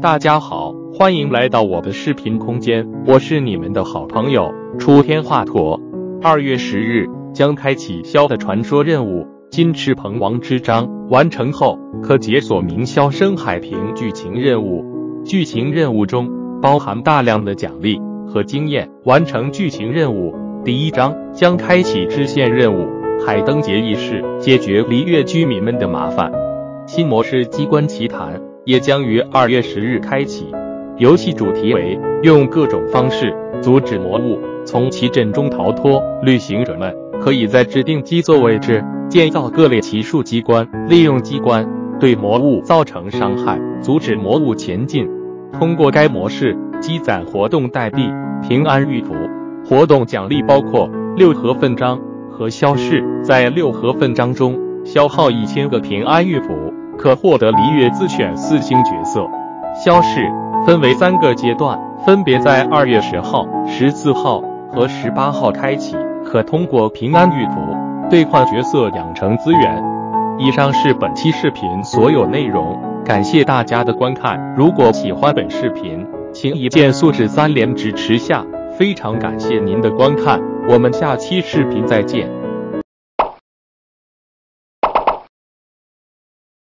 大家好，欢迎来到我的视频空间，我是你们的好朋友出天华佗。2月10日将开启枭的传说任务金翅鹏王之章，完成后可解锁名枭深海平剧情任务。剧情任务中包含大量的奖励和经验。完成剧情任务第一章将开启支线任务海灯节议事，解决璃月居民们的麻烦。新模式机关奇谭也将于2月10日开启，游戏主题为用各种方式阻止魔物从奇阵中逃脱。旅行者们可以在指定基座位置建造各类奇术机关，利用机关对魔物造成伤害，阻止魔物前进。通过该模式积攒活动代币、平安玉符。活动奖励包括六合分章和消逝，在六合分章中消耗1000个平安玉符，可获得璃月自选4星角色。消逝分为3个阶段，分别在2月10号、14号和18号开启，可通过平安玉符兑换角色养成资源。以上是本期视频所有内容，感谢大家的观看。如果喜欢本视频，请一键素质3连支持下，非常感谢您的观看，我们下期视频再见。